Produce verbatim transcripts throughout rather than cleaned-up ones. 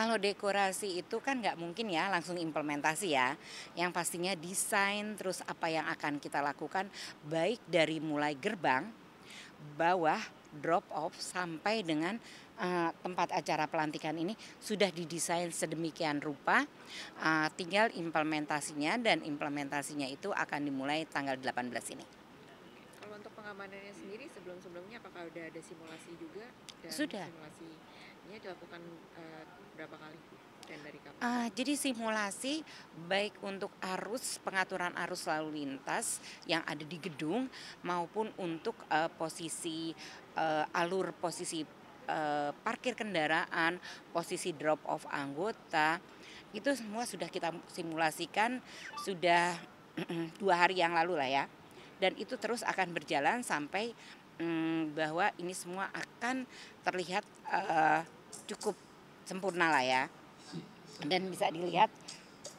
Kalau dekorasi itu kan nggak mungkin ya langsung implementasi ya. Yang pastinya desain, terus apa yang akan kita lakukan baik dari mulai gerbang, bawah, drop off sampai dengan uh, tempat acara pelantikan ini sudah didesain sedemikian rupa. Uh, tinggal implementasinya, dan implementasinya itu akan dimulai tanggal delapan belas ini. Kalau untuk pengamanannya sendiri sebelum-sebelumnya apakah sudah ada simulasi juga? Dan sudah. Simulasinya dilakukan uh, berapa kali? Dan dari kapan? Uh, jadi simulasi baik untuk arus, pengaturan arus lalu lintas yang ada di gedung maupun untuk uh, posisi uh, alur, posisi uh, parkir kendaraan, posisi drop off anggota, itu semua sudah kita simulasikan sudah dua hari yang lalu lah ya. Dan itu terus akan berjalan sampai mm, bahwa ini semua akan terlihat uh, cukup sempurna lah ya. Dan bisa dilihat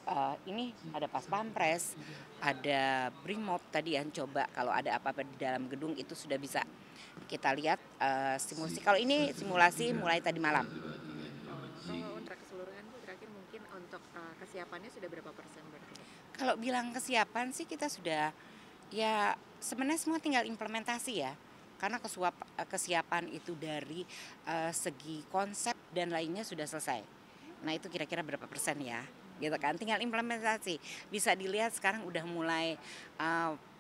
uh, ini ada pas pampres, ada brimob tadi yang coba kalau ada apa-apa di dalam gedung itu sudah bisa kita lihat uh, simulasi. Kalau ini simulasi mulai tadi malam. Kalau untuk keseluruhan terakhir mungkin untuk uh, kesiapannya sudah berapa persen berarti? Kalau bilang kesiapan sih kita sudah. Ya sebenarnya semua tinggal implementasi ya, karena kesuap, kesiapan itu dari uh, segi konsep dan lainnya sudah selesai. Nah itu kira-kira berapa persen ya, gitu kan? Tinggal implementasi. Bisa dilihat sekarang udah mulai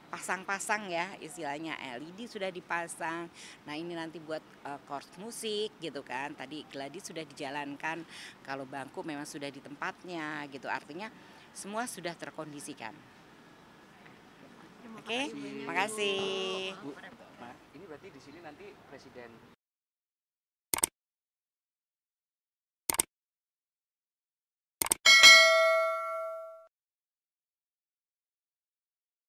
pasang-pasang uh, ya istilahnya, L E D sudah dipasang. Nah ini nanti buat uh, course musik gitu kan. Tadi Gladys sudah dijalankan, kalau bangku memang sudah di tempatnya gitu. Artinya semua sudah terkondisikan. Oke, okay, makasih. Bu, ini berarti di sini nanti Presiden